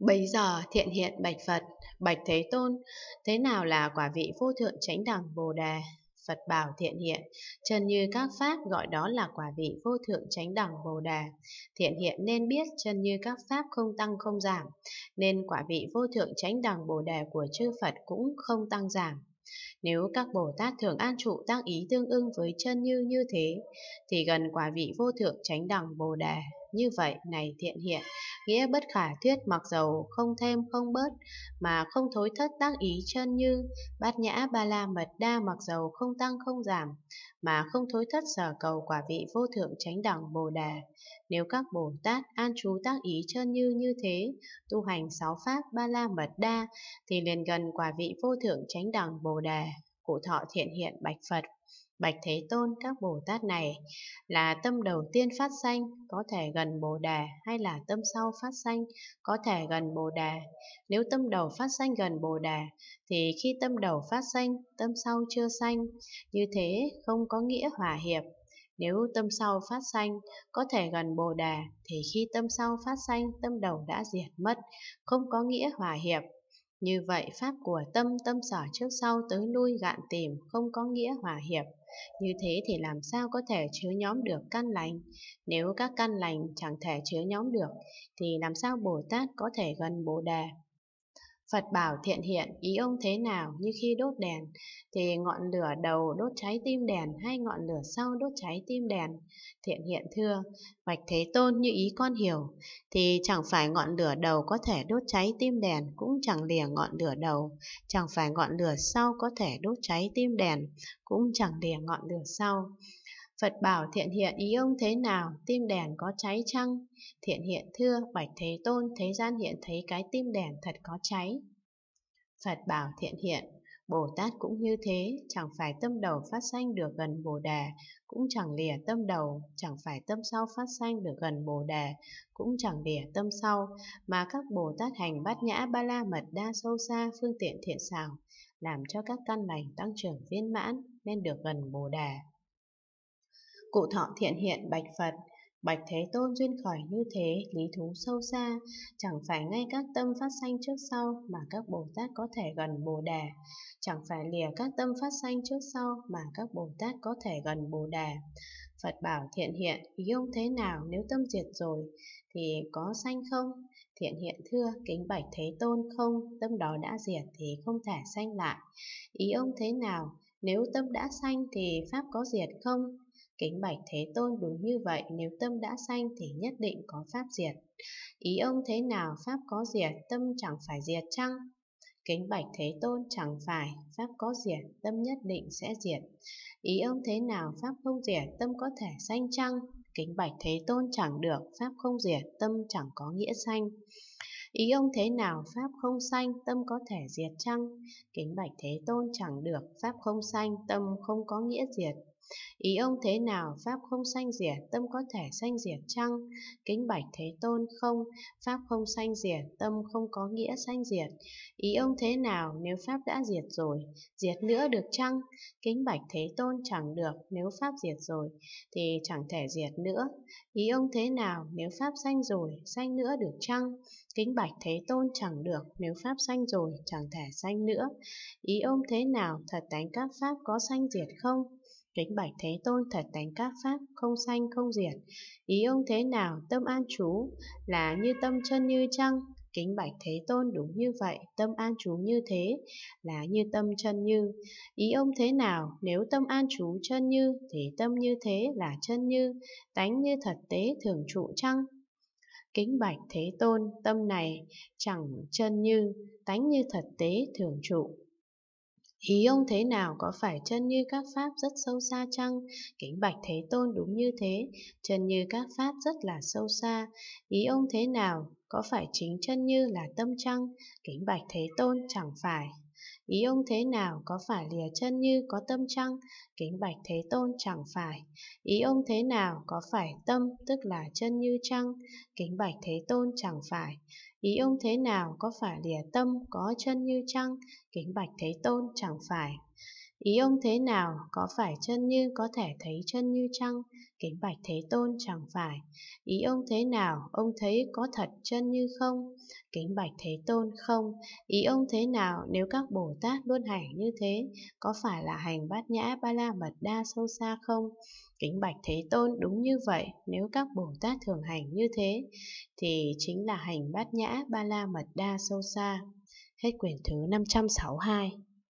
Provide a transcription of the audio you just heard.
Bấy giờ thiện hiện bạch Phật, bạch Thế Tôn, thế nào là quả vị vô thượng chánh đẳng Bồ Đề? Phật bảo thiện hiện, chân như các pháp gọi đó là quả vị vô thượng chánh đẳng Bồ Đề. Thiện hiện nên biết chân như các pháp không tăng không giảm, nên quả vị vô thượng chánh đẳng Bồ Đề của chư Phật cũng không tăng giảm. Nếu các Bồ Tát thường an trụ tác ý tương ưng với chân như thế, thì gần quả vị vô thượng chánh đẳng Bồ Đề. Như vậy này thiện hiện, nghĩa bất khả thuyết, mặc dầu không thêm không bớt mà không thối thất tác ý chân như, bát nhã ba la mật đa, mặc dầu không tăng không giảm mà không thối thất sở cầu quả vị vô thượng chánh đẳng Bồ Đề. Nếu các Bồ Tát an trú tác ý chân như thế, tu hành sáu pháp ba la mật đa, thì liền gần quả vị vô thượng chánh đẳng Bồ Đề. Cụ thọ thiện hiện bạch Phật, bạch Thế Tôn, các Bồ Tát này là tâm đầu tiên phát sanh có thể gần Bồ Đề, hay là tâm sau phát sanh có thể gần Bồ Đề? Nếu tâm đầu phát sanh gần Bồ Đề, thì khi tâm đầu phát sanh, tâm sau chưa sanh, như thế không có nghĩa hòa hiệp. Nếu tâm sau phát sanh có thể gần Bồ Đề, thì khi tâm sau phát sanh, tâm đầu đã diệt mất, không có nghĩa hòa hiệp. Như vậy pháp của tâm sở trước sau tới lui gạn tìm, không có nghĩa hòa hiệp. Như thế thì làm sao có thể chứa nhóm được căn lành? Nếu các căn lành chẳng thể chứa nhóm được, thì làm sao Bồ Tát có thể gần Bồ Đề? Phật bảo thiện hiện, ý ông thế nào? Như khi đốt đèn, thì ngọn lửa đầu đốt cháy tim đèn hay ngọn lửa sau đốt cháy tim đèn? Thiện hiện thưa, bạch Thế Tôn, như ý con hiểu, thì chẳng phải ngọn lửa đầu có thể đốt cháy tim đèn, cũng chẳng lìa ngọn lửa đầu, chẳng phải ngọn lửa sau có thể đốt cháy tim đèn, cũng chẳng lìa ngọn lửa sau. Phật bảo thiện hiện, ý ông thế nào? Tim đèn có cháy chăng? Thiện hiện thưa, bạch Thế Tôn, thế gian hiện thấy cái tim đèn thật có cháy. Phật bảo thiện hiện, Bồ Tát cũng như thế, chẳng phải tâm đầu phát sanh được gần Bồ Đề, cũng chẳng lìa tâm đầu, chẳng phải tâm sau phát sanh được gần Bồ Đề, cũng chẳng lìa tâm sau, mà các Bồ Tát hành bát nhã ba la mật đa sâu xa, phương tiện thiện xảo, làm cho các căn lành tăng trưởng viên mãn, nên được gần Bồ Đề. Cụ thọ thiện hiện bạch Phật, bạch Thế Tôn, duyên khởi như thế, lý thú sâu xa, chẳng phải ngay các tâm phát sanh trước sau mà các Bồ Tát có thể gần Bồ Đề, chẳng phải lìa các tâm phát sanh trước sau mà các Bồ Tát có thể gần Bồ Đề. Phật bảo thiện hiện, ý ông thế nào? Nếu tâm diệt rồi thì có sanh không? Thiện hiện thưa, kính bạch Thế Tôn, không, tâm đó đã diệt thì không thể sanh lại. Ý ông thế nào? Nếu tâm đã sanh thì pháp có diệt không? Kính bạch Thế Tôn, đúng như vậy, nếu tâm đã sanh thì nhất định có pháp diệt. Ý ông thế nào? Pháp có diệt, tâm chẳng phải diệt chăng? Kính bạch Thế Tôn, chẳng phải, pháp có diệt, tâm nhất định sẽ diệt. Ý ông thế nào? Pháp không diệt, tâm có thể sanh chăng? Kính bạch Thế Tôn, chẳng được, pháp không diệt, tâm chẳng có nghĩa sanh. Ý ông thế nào? Pháp không sanh, tâm có thể diệt chăng? Kính bạch Thế Tôn, chẳng được, pháp không sanh, tâm không có nghĩa diệt. Ý ông thế nào? Pháp không sanh diệt, tâm có thể sanh diệt chăng? Kính bạch Thế Tôn, không, pháp không sanh diệt, tâm không có nghĩa sanh diệt. Ý ông thế nào? Nếu pháp đã diệt rồi, diệt nữa được chăng? Kính bạch Thế Tôn, chẳng được, nếu pháp diệt rồi thì chẳng thể diệt nữa. Ý ông thế nào? Nếu pháp sanh rồi, sanh nữa được chăng? Kính bạch Thế Tôn, chẳng được, nếu pháp sanh rồi, chẳng thể sanh nữa. Ý ông thế nào? Thật tánh các pháp có sanh diệt không? Kính bạch Thế Tôn, thật tánh các pháp không sanh không diệt. Ý ông thế nào? Tâm an trú là như tâm chân như chăng? Kính bạch Thế Tôn, đúng như vậy, tâm an trú như thế là như tâm chân như. Ý ông thế nào? Nếu tâm an trú chân như thì tâm như thế là chân như, tánh như thật tế thường trụ chăng? Kính bạch Thế Tôn, tâm này chẳng chân như, tánh như thật tế thường trụ. Ý ông thế nào? Có phải chân như các pháp rất sâu xa chăng? Kính bạch Thế Tôn, đúng như thế, chân như các pháp rất là sâu xa. Ý ông thế nào? Có phải chính chân như là tâm chăng? Kính bạch Thế Tôn, chẳng phải. Ý ông thế nào? Có phải lìa chân như có tâm chăng? Kính bạch Thế Tôn, chẳng phải. Ý ông thế nào? Có phải tâm tức là chân như chăng? Kính bạch Thế Tôn, chẳng phải. Ý ông thế nào? Có phải lìa tâm có chân như chăng? Kính bạch Thế Tôn, chẳng phải. Ý ông thế nào? Có phải chân như có thể thấy chân như chăng? Kính bạch Thế Tôn, chẳng phải. Ý ông thế nào? Ông thấy có thật chân như không? Kính bạch Thế Tôn, không. Ý ông thế nào? Nếu các Bồ Tát luôn hành như thế, có phải là hành bát nhã ba la mật đa sâu xa không? Kính bạch Thế Tôn, đúng như vậy. Nếu các Bồ Tát thường hành như thế thì chính là hành bát nhã ba la mật đa sâu xa. Hết quyển thứ 562.